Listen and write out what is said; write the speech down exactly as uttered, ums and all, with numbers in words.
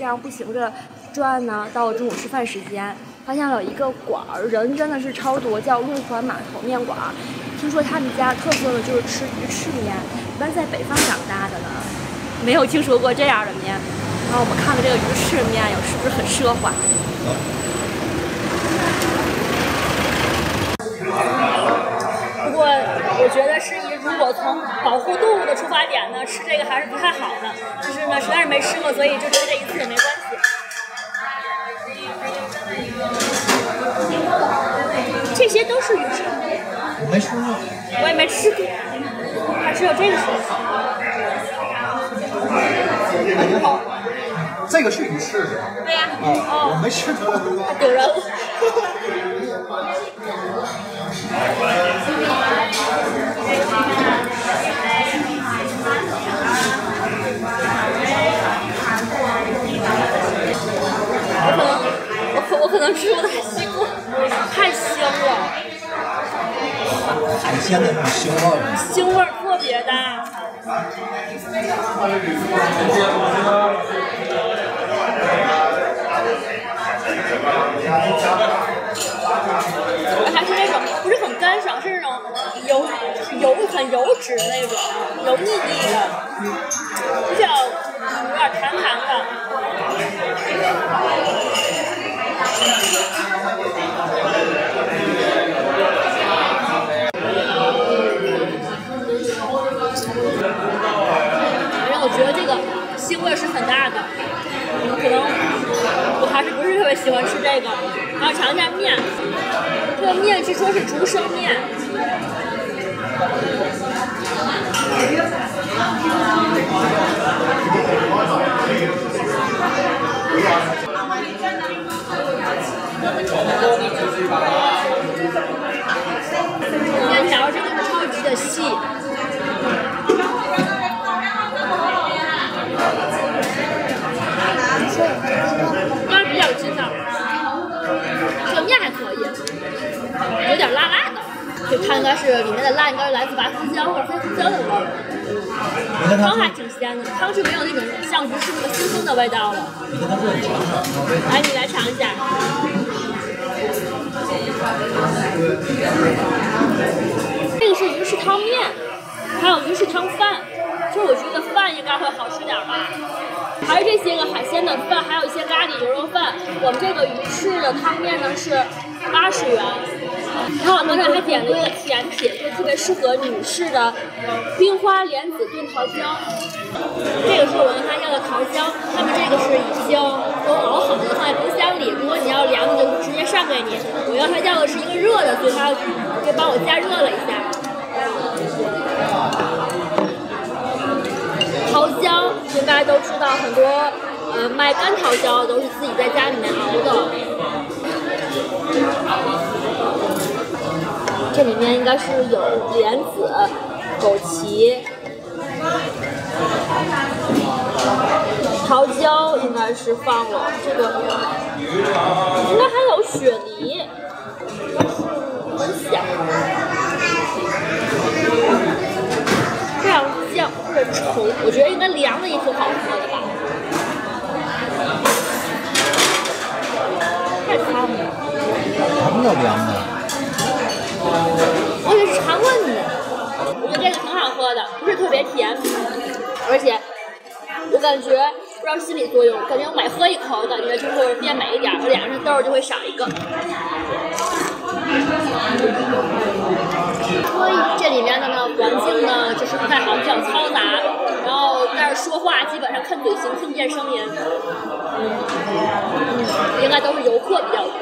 这样不停着转呢。到了中午吃饭时间，发现了一个馆儿，人真的是超多，叫路环码头面馆。听说他们家特色呢就是吃鱼翅面，一般在北方长大的呢，没有听说过这样的面。然后我们看看这个鱼翅面有是不是很奢华？不过我觉得是一，如果从保护动物的出发点呢，吃这个还是不太好的。只是呢，实在是没吃过，所以就吃这一次也没关系。这些都是鱼翅，我没吃过，我也没吃过，它只有这个吃过。这个是鱼翅是吧？对呀、啊。哦，我没吃过。有人。我我可能吃不太习惯，太腥了。海鲜的那种腥味儿。腥味儿特别大。还是那种不是很干爽，是那种油油很油脂的那种，油腻腻的，比较有点弹弹的。反正我觉得这个腥味是很大的，可能。还是不是特别喜欢吃这个，然后尝一下面，这个面据说是竹升面，面条真的是超级的细。有点辣辣的，就它应该是里面的辣应该是来自白胡椒或者黑胡椒的味儿。汤还挺鲜的，汤是没有那种像鱼翅那么腥腥的味道了。来，你来尝一下。这个是鱼翅汤面，还有鱼翅汤饭。其实我觉得饭应该会好吃点吧。还是这些个海鲜的饭，还有一些咖喱牛肉饭。我们这个鱼翅的汤面呢是八十元。然后我刚才还点了一个甜品，就特别适合女士的冰花莲子炖桃胶。这个是我们刚才要的桃胶，那么这个是已经都熬好的，放在冰箱里。如果你要凉的，就直接上给你。我要他要的是一个热的，所以他就帮我加热了一下。桃胶应该都知道，很多呃卖干桃胶都是自己在家里面熬的。这里面应该是有莲子、枸杞、桃胶，应该是放了这个，应该还有雪梨，很香。这样酱或者稠，我觉得应该凉的也挺好喝的吧。太烫了。什么叫凉的？我也是尝过你的，我觉得这个挺好喝的，不是特别甜，而且我感觉不知道心理作用，感觉我每喝一口，感觉就会变美一点，我脸上的痘就会少一个。所以这里面的呢，环境呢就是不太好，比较嘈杂，然后但是说话基本上看嘴型，听不见声音，嗯，应该都是游客比较多。